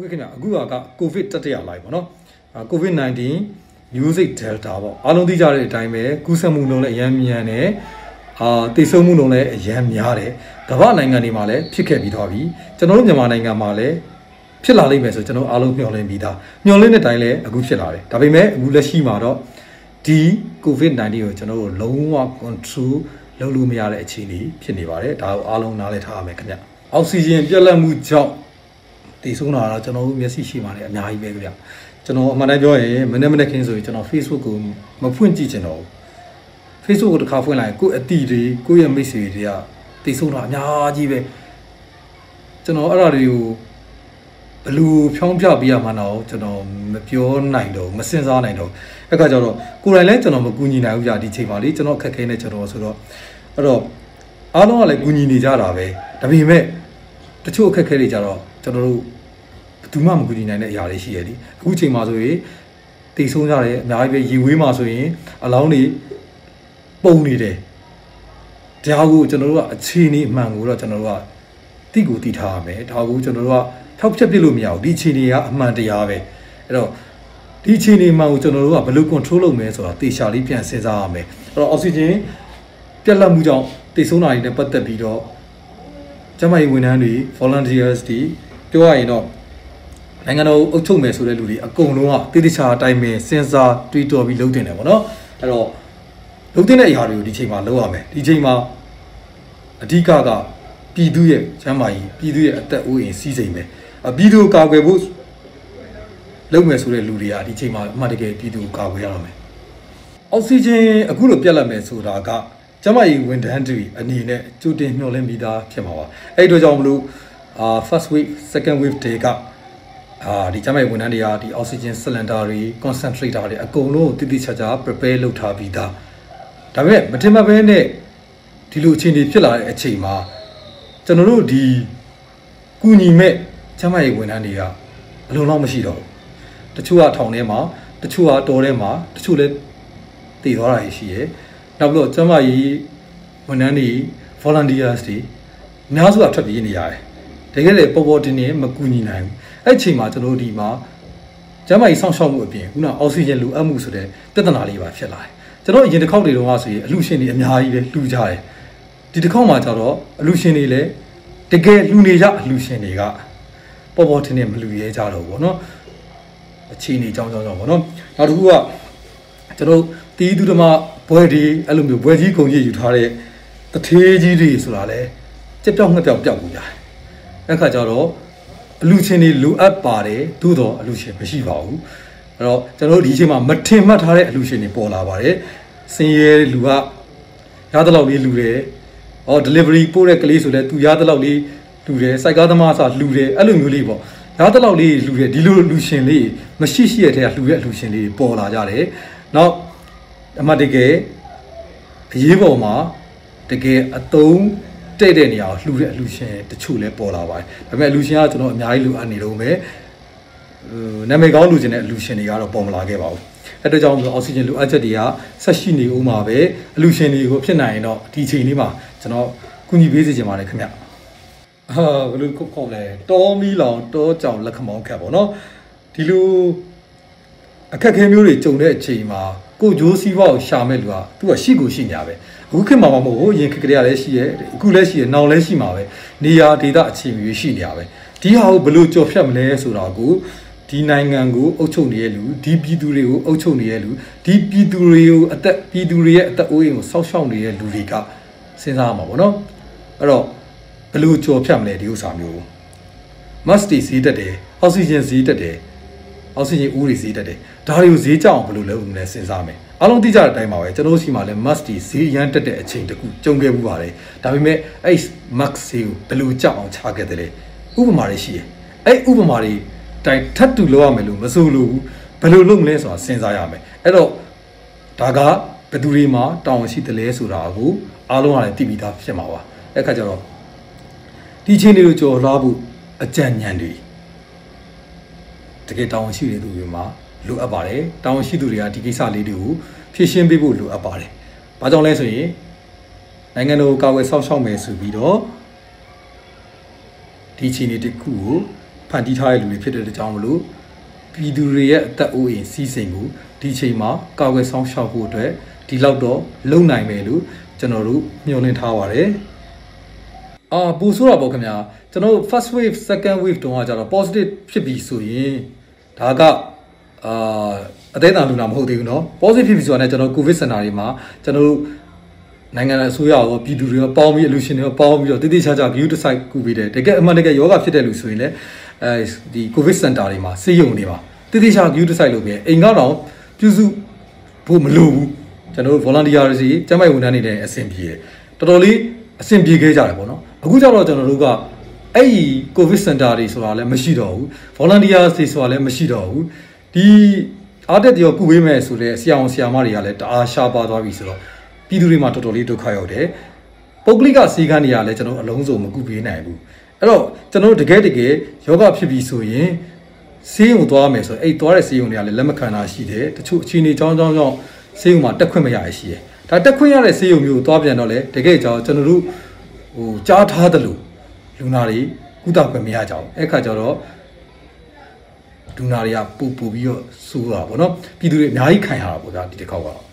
ဟုတ်ကဲ့ခင်ဗျာအခုကကိုဗစ်တက်တရလိုင်းပေါ့နော်ကိုဗစ် 19 music delta ပေါ့အားလုံးသိကြတဲ့အတိုင်းပဲကူးစက်မှုနှုန်းလည်းအများမြန်တယ်တိတ်ဆုံးမှုနှုန်းလည်းအများများတယ်ကမ္ဘာနိုင်ငံတွေမှာလည်းဖြစ်ခဲ့ပြီးတော့ပြီကျွန်တော်တို့မြန်မာနိုင်ငံမှာလည်းဖြစ်လာလိမ့်မယ်ဆိုကျွန်တော်အားလုံးမျှော်လင့်ပြီးသားမျှော်လင့်တဲ့အတိုင်းလည်းအခုဖြစ်လာတယ်ဒါပေမဲ့အခုလက်ရှိမှာတော့ဒီကိုဗစ် 19 ကိုကျွန်တော်တို့လုံးဝ control လုပ်လို့မရတဲ့အခြေအနေဖြစ်နေပါတယ်ဒါကိုအားလုံးနားလည်ထားရမယ်ခင်ဗျအောက်ဆီဂျင်ပြတ်လတ်မှုကြောင့်ဒီဆုံးလာတော့ကျွန်တော်တို့မျက်စိရှိမှလည်းအများကြီးပဲကြည့်ရကျွန်တော်အမှန်တမ်းပြောရင်မနေ့ခင်းဆိုရင်ကျွန်တော် Facebook ကိုမဖွင့်ကြည့်ချင်တော့ဘူး Facebook ကိုတစ်ခါဖွင့်လိုက်ကိုယ့်အတီတွေကိုယ့်ရဲ့မိတ်ဆွေတွေကဒီဆုံးလာအများကြီးပဲကျွန်တော်အဲ့ဒါတွေကိုဘယ်လိုဖြောင်းပြပေးရမှန်းတော့ကျွန်တော်မပြောနိုင်တော့မစင်စားနိုင်တော့အဲ့ခါကျတော့ကိုယ်တိုင်လည်းကျွန်တော်မကူညီနိုင်ဘူးကြာဒီချိန်မှာလေကျွန်တော်ခက်ခဲနေကျွန်တော်ဆိုတော့အဲ့တော့အားလုံးကလည်းကူညီနေကြတာပဲဒါပေမဲ့တချို့အခက်အခဲတွေကြတော့ကျွန်တော်တို့ဘယ်သူမှမကူညီနိုင်တဲ့အရာတွေရှိရသည်အခုချိန်မှာဆိုရင်တိတ်ဆုံးကြတယ်အများကြီးပဲရေဝေးမှာဆိုရင်အလောင်းတွေပုံနေတယ်တရားကိုကျွန်တော်တို့ကအခြေအနေအမှန်ကိုတော့ကျွန်တော်တို့ကတိကိုတိထားရမယ်ဒါကိုကျွန်တော်တို့ကထောက်ချက်ပြလို့မရဘူးဒီအခြေအနေကအမှန်တရားပဲအဲ့တော့ဒီအခြေအနေမှကိုကျွန်တော်တို့ကဘယ်လို control လုပ်မလဲဆိုတာသေချာလေးပြန်စဉ်းစားရမယ်အဲ့တော့အောက်ဆီဂျင်ပြတ်လတ်မှုကြောင့်တိတ်ဆုံးတာတွေနဲ့ပတ်သက်ပြီးတော့ကျမကြီးဝန်ထမ်းတွေ volunteers တွေပြောရရင်တော့နိုင်ငံတော်အုပ်ချုပ်မယ်ဆိုတဲ့လူတွေအကုန်လုံးကတိတိကျကျအတိုင်းပဲစဉ်းစား Twitter ပြီးလုပ်တင်တယ်ပေါ့နော်အဲ့တော့လုပ်တင်တဲ့အရာတွေကိုဒီချိန်မှာလုပ်ရမယ်ဒီချိန်မှာအဓိကကပြည်သူရဲ့ကျမကြီးပြည်သူရဲ့အသက်အိုးအိမ်စီးစိမ်ပဲပြည်သူကာကွယ်ဖို့လုပ်မယ်ဆိုတဲ့လူတွေကဒီချိန်မှာအမှန်တကယ်ပြည်သူကာကွယ်ရအောင်မယ်အောက်ဆီဂျင်အခုလိုပြတ်လတ်မယ်ဆိုတာကကျမကြီးဝန်ထမ်းတွေအနေနဲ့ကြိုတင်မျှော်လင့်ပြီးသားဖြစ်မှာပါအဲ့တို့ကြောင့်မလို့first wave second wave တွေကဒီကျမကြီးဝန်ထမ်းတွေကဒီ oxygen cylinder တွေ concentrator တွေအကုန်လုံးတိတိကျကျ prepare လုပ်ထားပြီးသားဒါပေမဲ့မထင်မှတ်ပဲနဲ့ဒီလိုအခြေအနေဖြစ်လာတဲ့အချိန်မှာကျွန်တော်တို့ဒီကူညီမဲ့ကျမကြီးဝန်ထမ်းတွေကဘလုံးလောက်မရှိတော့ဘူးတချို့ကထောင်ထဲမှာတချို့ကတော်ထဲမှာတချို့လည်းတည်သွားတာရှိရဲ့နောက်ပြီးတော့ကျမကြီးဝန်ထမ်းတွေ volunteers တွေအများစုကထွက်ပြေးနေရတယ်တကယ်လည်းပေါ်ပေါ်တင်တင်မကူညီနိုင်ဘူးအဲ့အချိန်မှာကျွန်တော်ဒီမှာကျမကြီးစောင့်ရှောက်မှုအပြင်ခုနအောက်ဆီဂျင်လိုအပ်မှုဆိုတဲ့ပြဿနာလေးပါဖြစ်လာတယ်ကျွန်တော်အရင်တစ်ခေါက်တွေတုန်းကဆိုရင်အလှူရှင်တွေအများကြီးပဲလှူကြတယ်ဒီတစ်ခေါက်မှာကျတော့အလှူရှင်တွေလည်းတကယ်လှူနေကြအလှူရှင်တွေကပေါ်ပေါ်တင်တင်မလှူရဲကြတော့ဘောနော်အခြေအနေကြောင်းဘောနော်နောက်တစ်ခုကကျွန်တော်တီးသူဓမ္မဘွဲဒီအဲ့လိုမျိုးဘွဲကြီးကုန်ကြီးယူထားတဲ့တထေးကြီးတွေဆိုတာလဲကြက်ပြောက်ငှက်ပြောက်ပျောက်ကုန်ကြတယ်အဲ့ခါကျတော့အလူချင်းတွေလိုအပ်ပါတယ်သို့တော့အလူချင်းမရှိပါဘူးအဲ့တော့ကျွန်တော်တို့ဒီအချိန်မှာမထင်မှတ်ထားတဲ့အလူချင်းတွေပေါ်လာပါတယ်စင်ရဲလူကရသလောက်လေးလူတယ်ဟော delivery ပို့တဲ့ကလေးဆိုလဲသူရသလောက်လေးလူတယ်စိုက်ကားသမားဆိုလူတယ်အဲ့လိုမျိုးလေးပေါ့ရသလောက်လေးလူတယ်ဒီလိုလူချင်းလေးမရှိရတဲ့အလူရဲ့အလူချင်းလေးပေါ်လာကြတယ်နောက်အမှတကယ်အရေးပေါ်မှာတကယ်အသုံးတဲ့တဲ့နေရာကိုလှူတဲ့အလှူရှင်တချို့လည်းပေါ်လာပါတယ်ဒါပေမဲ့အလှူရှင်ကကျွန်တော်အများကြီးလိုအပ်နေတော့မယ်နာမည်ကောင်းလှူခြင်းတဲ့အလှူရှင်တွေကတော့ပေါ်မလာခဲ့ပါဘူးအဲ့ဒါကြောင့်မို့လို့အောက်ဆီဂျင်လိုအပ်ချက်တွေကဆက်ရှိနေဦးမှာပဲအလှူရှင်တွေကိုဖြစ်နိုင်ရင်တော့ဒီချိန်လေးမှာကျွန်တော်ကူညီပေးစေချင်ပါတယ်ခင်ဗျဘယ်လိုခေါ်လဲတောမီလောင်တောကြောင်လက်ခမောင်းခက်ပေါ့နော်ဒီလိုအခက်အခဲမျိုးတွေကြုံတဲ့အချိန်မှာကိုဂျိုးစီးပွားကိုရှာမဲ့လူကသူကရှိကိုရှိညာပဲအခုခင်မှာမဟုတ်ဘူးရင်ခက်ကြရလည်းရှိရဲ့အခုလည်းရှိရဲ့နောင်လည်းရှိမှာပဲနေရာဒေသအခြေအနေရှိနေရပဲဒီဟာကိုဘယ်လိုကြော်ဖြတ်မလဲဆိုတာကိုဒီနိုင်ငံကိုအုပ်ချုပ်နေတဲ့လူဒီပြည်သူတွေကိုအုပ်ချုပ်နေတဲ့လူဒီပြည်သူတွေကိုအသက်ပြည်သူတွေရဲ့အသက်အိုးအိမ်ကိုစောင့်ရှောက်နေတဲ့လူတွေကစဉ်းစားမှာပေါ့နော်အဲ့တော့ဘယ်လိုကြော်ဖြတ်မလဲဒီဥစ္စာမျိုးမတ်စတီစီးတက်တယ်အောက်ဆီဂျင်စီးတက်တယ်အောက်ဆီဂျင်ဦးတွေဈေးတက်တယ်ဒါတွေကိုဈေးကြောင်ဘယ်လိုလုပ်မလဲစဉ်းစားမယ်အားလုံးသိကြတဲ့အတိုင်းပါပဲကျွန်တော်ရှိမှလည်း must ဈေးရမ်းတက်တဲ့အချိန်တခုကြုံခဲ့မှုပါတယ်ဒါပေမဲ့အဲ့ max ဈေးကိုဘယ်လိုကြောက်အောင်ချခဲ့တယ်လဲဥပမာတွေရှိတယ်အဲ့ဥပမာတွေတိုင်ထပ်တူလောက်ရမယ်လို့မဆိုလို့ဘူးဘယ်လိုလုပ်မလဲဆိုတာစဉ်းစားရမယ်အဲ့တော့ဒါကဘယ်သူတွေမှာတောင်းရှိတယ်လဲဆိုတာကိုအားလုံးကလည်းသိပြီးသားဖြစ်မှာပါအဲ့ခါကျတော့ဒီအချိန်တွေကိုကြော်လွှားဖို့အကြံဉာဏ်တွေတကယ်တောင်းရှိတဲ့သူတွေမှာလိုအပ်ပါတယ်တောင်းရှိသူတွေကဒီကိစ္စလေးတွေကိုဖြည့်ရှင်းပေးဖို့လိုအပ်ပါတယ်ဘာကြောင့်လဲဆိုရင်နိုင်ငံတော်ကာကွယ်စောင့်ရှောက်မယ်ဆိုပြီးတော့ဒီချီနေတစ်ခုကို 판디타의 룰이 필요를 잡으로 비둘기의 따오인 시생구 디체마 가오의 성샤고의 디라우더 롱나이메루 저너루 면에 타와래 아 보수라 보그냐 저너 first wave, second wave 동화자로 positive 피비수인 다가 아대나누나 못되구나 positive 피비수안에 저너 COVID 시나리오마 저너 နိုင်ငံစုရအောင်ပြည်သူတွေကပေါင်းပြီးလှူရှင်တွေပေါင်းပြီးတော့တိတိကျကျ 비둘이만 도돌이 도카요 돼. 복리가 시간이 알래 저는 롱조 먹고 비나이고. 그래서 저는 되게 요가 피비소에 세용 도와면서 에이 도와의 세용이 알래 렘카나 시대. 또 진이 정정정 세용만 떼크면야 시에. 다 떼크면야 세용이 도와변어래 되게 저 저는루 짜다들루 루나리 구다괴미야 자오. 에카저로 루나리야 뿌뿌비어 수라 보노 비둘이 많이 칸야 보다 이렇게 가고.